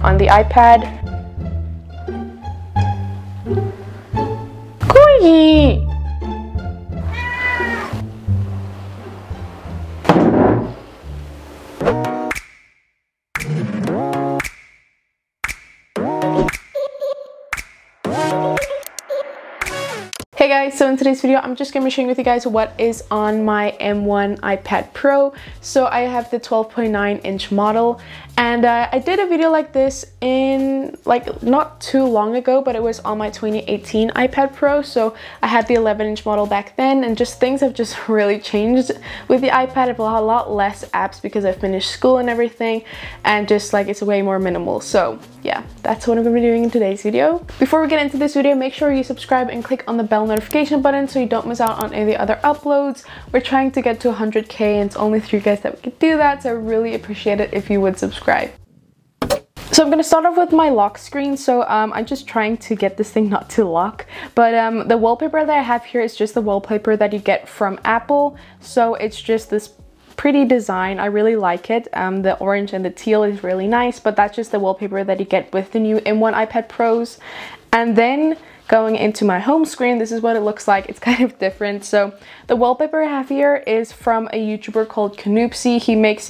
on the iPad. Corgi! Hey guys, so in today's video, I'm just going to be sharing with you guys what is on my M1 iPad Pro. So I have the 12.9 inch model, and I did a video like this in not too long ago, but it was on my 2018 iPad Pro. So I had the 11 inch model back then, and just things have just really changed with the iPad. I've got a lot less apps because I finished school and everything, and just like it's way more minimal. So yeah, that's what I'm going to be doing in today's video. Before we get into this video, make sure you subscribe and click on the bell notification button so you don't miss out on any of the other uploads. We're trying to get to 100k, and it's only through you guys that we could do that, so I really appreciate it if you would subscribe. So I'm going to start off with my lock screen. So I'm just trying to get this thing not to lock, but the wallpaper that I have here is just the wallpaper that you get from Apple. So it's just this pretty design. I really like it. The orange and the teal is really nice, but that's just the wallpaper that you get with the new M1 iPad Pros. And then going into my home screen, this is what it looks like. It's kind of different. So the wallpaper I have here is from a YouTuber called Canoopsy. He makes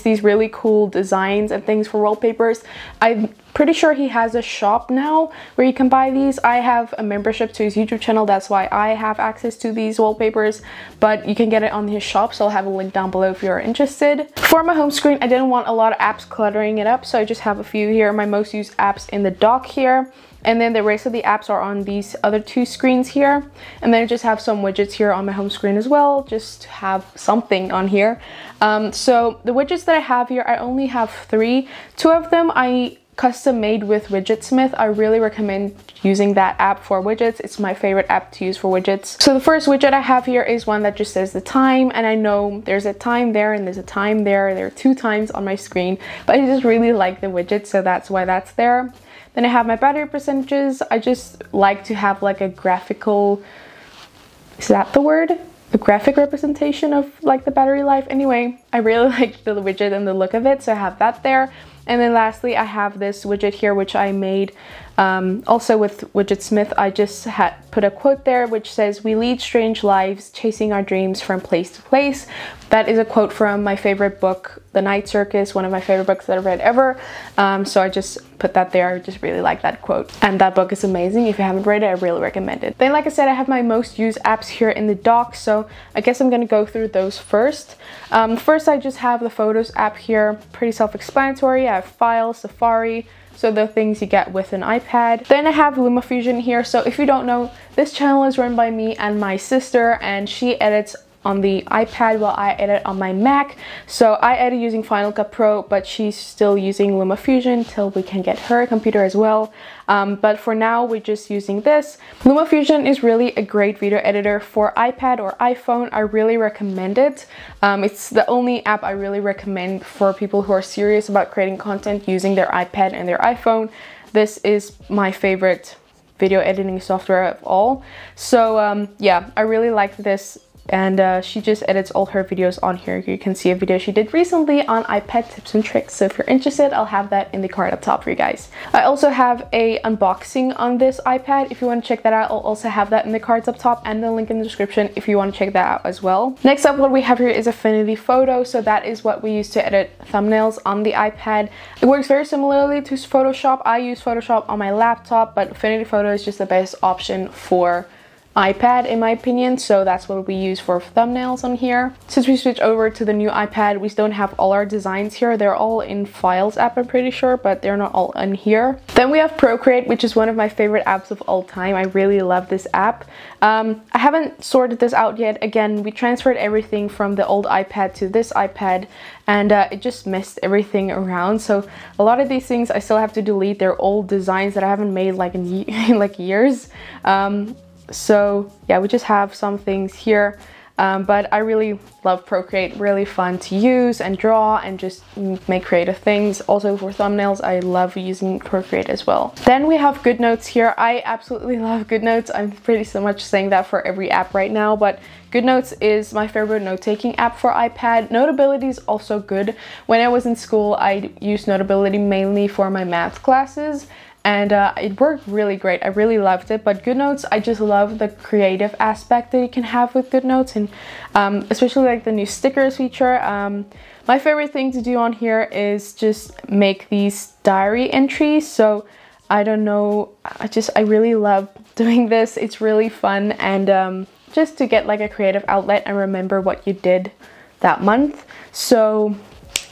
these really cool designs and things for wallpapers. I'm pretty sure he has a shop now where you can buy these. I have a membership to his YouTube channel, that's why I have access to these wallpapers, but you can get it on his shop, so I'll have a link down below if you're interested. For my home screen, I didn't want a lot of apps cluttering it up, so I just have a few here. My most used apps in the dock here, and then the rest of the apps are on these other two screens here, and then I just have some widgets here on my home screen as well, just to have something on here. So the widgets that I have here, I only have three. Two of them I custom made with WidgetSmith. I really recommend using that app for widgets. It's my favorite app to use for widgets. So the first widget I have here is one that just says the time, and I know there's a time there and there's a time there. There are two times on my screen, but I just really like the widget, so that's why that's there. Then I have my battery percentages. I just like to have like a graphical, is that the word? A graphic representation of like the battery life. Anyway, I really like the widget and the look of it, so I have that there. And then lastly, I have this widget here, which I made also with WidgetSmith. I just had put a quote there, which says, "We lead strange lives, chasing our dreams from place to place." That is a quote from my favorite book, The Night Circus, one of my favorite books that I've read ever. So I just put that there. I just really like that quote. And that book is amazing. If you haven't read it, I really recommend it. Then, like I said, I have my most used apps here in the dock. So I guess I'm going to go through those first. First, I just have the Photos app here. Pretty self-explanatory. I have File, Safari, so the things you get with an iPad. Then I have LumaFusion here. So if you don't know, this channel is run by me and my sister, and she edits on the iPad while I edit on my Mac. So I edit using Final Cut Pro, but she's still using LumaFusion till we can get her a computer as well. But for now, we're just using this. LumaFusion is really a great video editor for iPad or iPhone. I really recommend it. It's the only app I really recommend for people who are serious about creating content using their iPad and their iPhone. This is my favorite video editing software of all. So yeah, I really like this. And she just edits all her videos on here. You can see a video she did recently on iPad tips and tricks. So if you're interested, I'll have that in the card up top for you guys. I also have a unboxing on this iPad. If you want to check that out, I'll also have that in the cards up top and the link in the description if you want to check that out as well. Next up, what we have here is Affinity Photo. So that is what we use to edit thumbnails on the iPad. It works very similarly to Photoshop. I use Photoshop on my laptop, but Affinity Photo is just the best option for iPad in my opinion, so that's what we use for thumbnails on here. Since we switch over to the new iPad, we don't have all our designs here. They're all in Files app, I'm pretty sure, but they're not all in here. Then we have Procreate, which is one of my favorite apps of all time. I really love this app. I haven't sorted this out yet. Again, we transferred everything from the old iPad to this iPad, and it just messed everything around. So a lot of these things I still have to delete. They're old designs that I haven't made like in years. So yeah, we just have some things here. But I really love Procreate, really fun to use and draw and just make creative things. Also for thumbnails, I love using Procreate as well. Then we have GoodNotes here. I absolutely love GoodNotes. I'm pretty so much saying that for every app right now, but GoodNotes is my favorite note-taking app for iPad. Notability is also good. When I was in school, I used Notability mainly for my math classes, and it worked really great. I really loved it. But GoodNotes, I just love the creative aspect that you can have with GoodNotes, and especially like the new stickers feature. My favorite thing to do on here is just make these diary entries. So I don't know, I really love doing this. It's really fun, and just to get like a creative outlet and remember what you did that month. So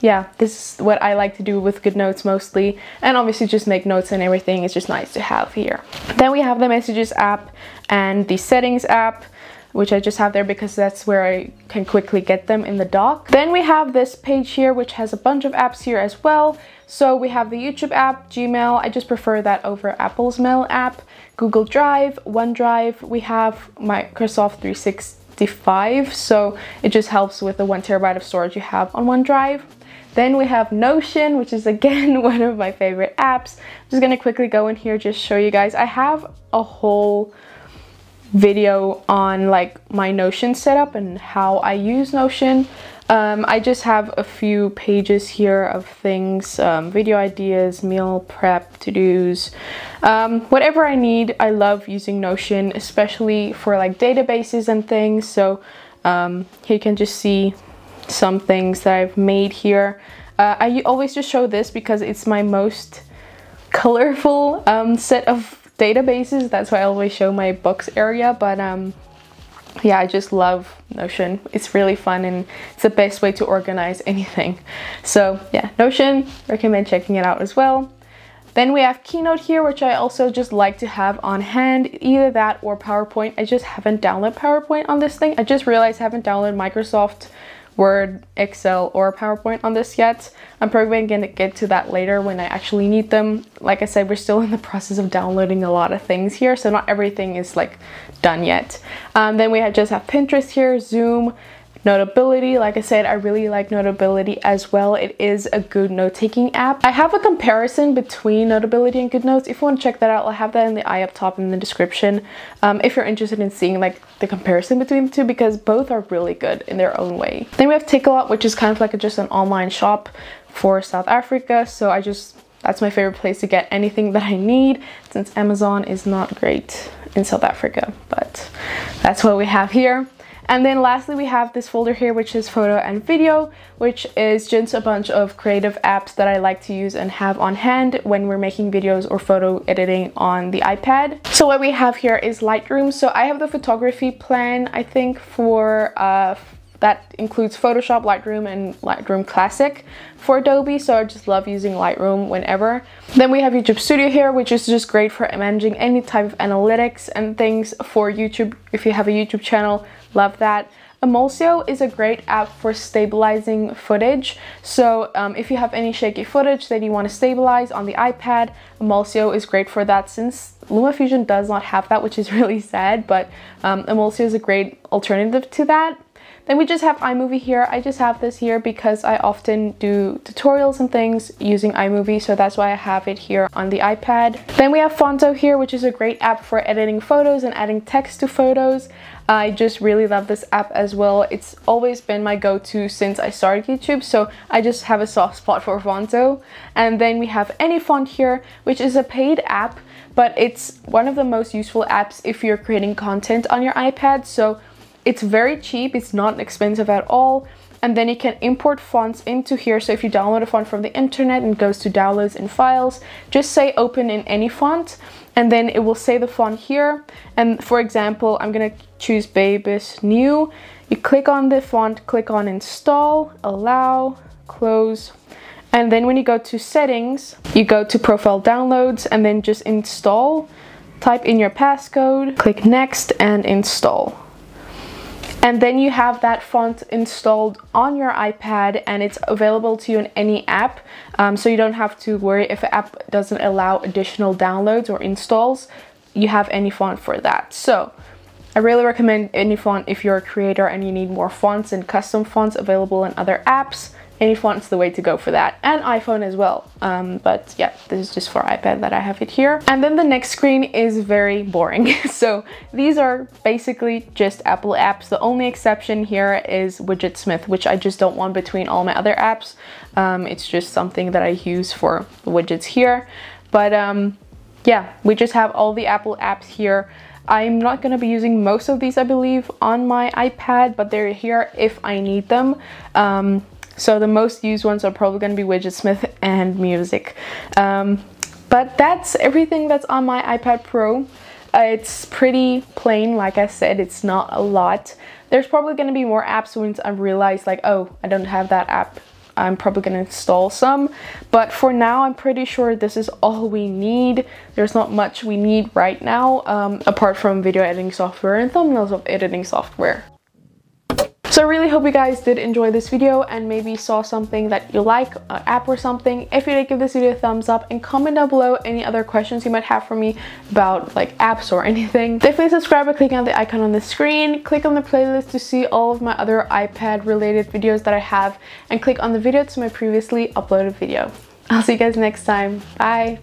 yeah, this is what I like to do with GoodNotes mostly, and obviously just make notes and everything. It's just nice to have here. Then we have the Messages app and the Settings app, which I just have there because that's where I can quickly get them in the dock. Then we have this page here, which has a bunch of apps here as well. So we have the YouTube app, Gmail. I just prefer that over Apple's Mail app, Google Drive, OneDrive. We have Microsoft 365. So it just helps with the 1 terabyte of storage you have on OneDrive. Then we have Notion, which is again one of my favorite apps. I'm just gonna quickly go in here, just show you guys. I have a whole video on like my Notion setup and how I use Notion. I just have a few pages here of things, video ideas, meal prep, to-dos, whatever I need. I love using Notion, especially for like databases and things. So here you can just see some things that I've made here. I always just show this because it's my most colorful set of databases. That's why I always show my books area. But yeah, I just love Notion. It's really fun, and it's the best way to organize anything. So yeah, Notion, recommend checking it out as well. Then we have Keynote here, which I also just like to have on hand, either that or PowerPoint. I just haven't downloaded PowerPoint on this thing. I just realized I haven't downloaded Microsoft Word, Excel, or PowerPoint on this yet. I'm probably gonna get to that later when I actually need them. Like I said, we're still in the process of downloading a lot of things here, so not everything is like done yet. Then we just have Pinterest here, Zoom, Notability. Like I said, I really like Notability as well. It is a good note-taking app. I have a comparison between Notability and GoodNotes. If you want to check that out, I'll have that in the eye up top in the description. If you're interested in seeing like the comparison between the two, because both are really good in their own way. Then we have Takealot, which is kind of like just an online shop for South Africa. So that's my favorite place to get anything that I need, since Amazon is not great in South Africa, but that's what we have here. And then lastly, we have this folder here, which is photo and video, which is just a bunch of creative apps that I like to use and have on hand when we're making videos or photo editing on the iPad. So what we have here is Lightroom. So I have the photography plan, I think, for that includes Photoshop, Lightroom, and Lightroom Classic for Adobe. So I just love using Lightroom whenever. Then we have YouTube Studio here, which is just great for managing any type of analytics and things for YouTube. If you have a YouTube channel, love that. Emulsio is a great app for stabilizing footage. So if you have any shaky footage that you want to stabilize on the iPad, Emulsio is great for that, since LumaFusion does not have that, which is really sad, but Emulsio is a great alternative to that. Then we just have iMovie here. I just have this here because I often do tutorials and things using iMovie, so that's why I have it here on the iPad. Then we have Fonto here, which is a great app for editing photos and adding text to photos. I just really love this app as well. It's always been my go-to since I started YouTube, so I just have a soft spot for Fonto. And then we have AnyFont here, which is a paid app, but it's one of the most useful apps if you're creating content on your iPad. So it's very cheap, it's not expensive at all. And then you can import fonts into here. So if you download a font from the internet and goes to downloads and files, just say open in any font, and then it will say the font here. And for example, I'm gonna choose Bebas New. You click on the font, click on install, allow, close. And then when you go to settings, you go to profile downloads and then just install, type in your passcode, click next and install. And then you have that font installed on your iPad, and it's available to you in any app. So you don't have to worry if an app doesn't allow additional downloads or installs. You have AnyFont for that. So I really recommend AnyFont if you're a creator and you need more fonts and custom fonts available in other apps. AnyFont's the way to go for that, and iPhone as well. But yeah, this is just for iPad that I have it here. And then the next screen is very boring. So these are basically just Apple apps. The only exception here is WidgetSmith, which I just don't want between all my other apps. It's just something that I use for the widgets here. But yeah, we just have all the Apple apps here. I'm not going to be using most of these, I believe, on my iPad, but they're here if I need them. So the most used ones are probably going to be WidgetSmith and music. But that's everything that's on my iPad Pro. It's pretty plain, like I said, it's not a lot. There's probably going to be more apps once I realize, like, oh, I don't have that app. I'm probably going to install some, but for now I'm pretty sure this is all we need. There's not much we need right now, apart from video editing software and thumbnails of editing software. So I really hope you guys did enjoy this video and maybe saw something that you like, an app or something. If you did, give this video a thumbs up and comment down below any other questions you might have for me about like apps or anything. Definitely subscribe by clicking on the icon on the screen. Click on the playlist to see all of my other iPad related videos that I have, and click on the video to my previously uploaded video. I'll see you guys next time. Bye!